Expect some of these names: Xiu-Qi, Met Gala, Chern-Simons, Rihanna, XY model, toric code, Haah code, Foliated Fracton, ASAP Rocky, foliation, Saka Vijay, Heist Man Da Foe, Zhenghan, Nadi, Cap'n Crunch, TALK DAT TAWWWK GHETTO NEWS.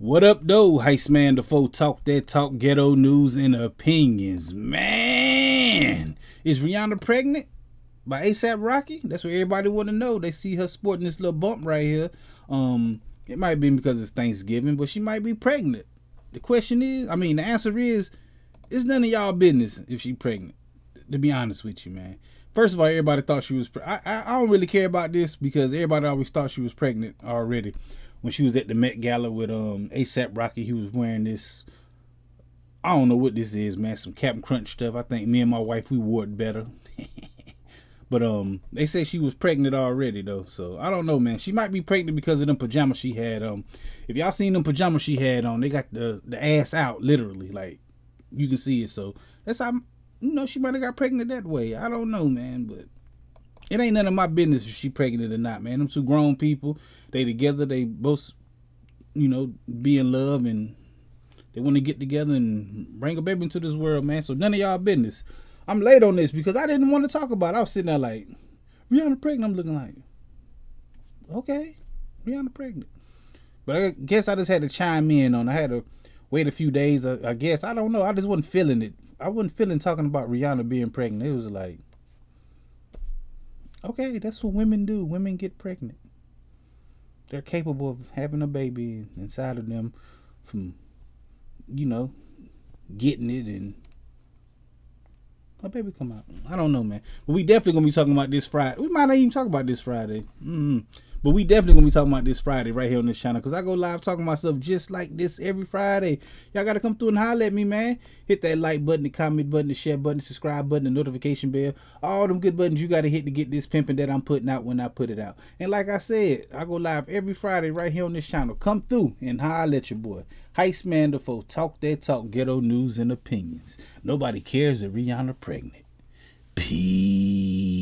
What up, though? Heist Man the Foe, talk that talk, ghetto news and opinions. Man, is Rihanna pregnant by ASAP Rocky? That's what everybody want to know. They see her sporting this little bump right here. It might be because it's Thanksgiving, but she might be pregnant. The question is, I mean, the answer is, it's none of y'all business if she pregnant. To be honest with you, man. First of all, everybody thought she was pregnant. I don't really care about this because everybody always thought she was pregnant already. When she was at the Met Gala with ASAP Rocky, he was wearing this, I don't know what this is, man, some Cap'n Crunch stuff. I think me and my wife, we wore it better. But they say she was pregnant already, though. So I don't know, man. She might be pregnant because of them pajamas she had. If y'all seen them pajamas she had on, they got the ass out, literally. Like, you can see it. So that's how, you know, she might have got pregnant that way. I don't know, man, but it ain't none of my business if she pregnant or not, man. Them two grown people, they together, they both, you know, be in love and they want to get together and bring a baby into this world, man. So none of y'all business. I'm late on this because I didn't want to talk about it. I was sitting there like, Rihanna pregnant. I'm looking like, okay, Rihanna pregnant. But I guess I just had to chime in on, I had to wait a few days, I guess. I don't know. I just wasn't feeling it. I wasn't feeling talking about Rihanna being pregnant. It was like, okay, that's what women do. Women get pregnant. They're capable of having a baby inside of them from, you know, getting it and a baby come out. I don't know, man. But we definitely going to be talking about this Friday. We might not even talk about this Friday. But we definitely going to be talking about this Friday right here on this channel because I go live talking about stuff just like this every Friday. Y'all got to come through and holler at me, man. Hit that like button, the comment button, the share button, the subscribe button, the notification bell. All them good buttons you got to hit to get this pimping that I'm putting out when I put it out. And like I said, I go live every Friday right here on this channel. Come through and holler at your boy. Heist Man the Foe, talk that talk, ghetto news and opinions. Nobody cares that Rihanna pregnant. Peace.